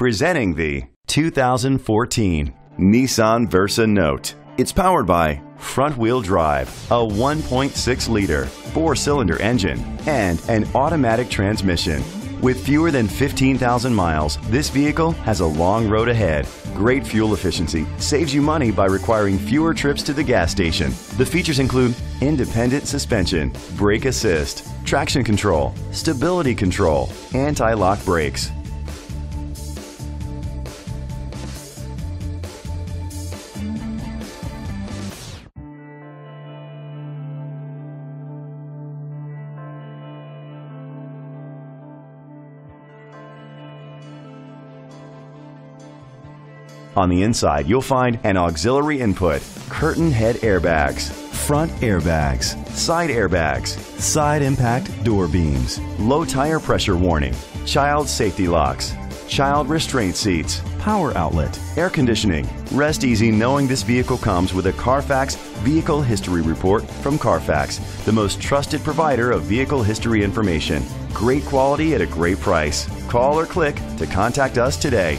Presenting the 2014 Nissan Versa Note. It's powered by front-wheel drive, a 1.6-liter four-cylinder engine, and an automatic transmission. With fewer than 15,000 miles, this vehicle has a long road ahead. Great fuel efficiency saves you money by requiring fewer trips to the gas station. The features include independent suspension, brake assist, traction control, stability control, anti-lock brakes. On the inside, you'll find an auxiliary input, curtain head airbags, front airbags, side impact door beams, low tire pressure warning, child safety locks, child restraint seats, power outlet, air conditioning. Rest easy knowing this vehicle comes with a Carfax Vehicle History Report from Carfax, the most trusted provider of vehicle history information. Great quality at a great price. Call or click to contact us today.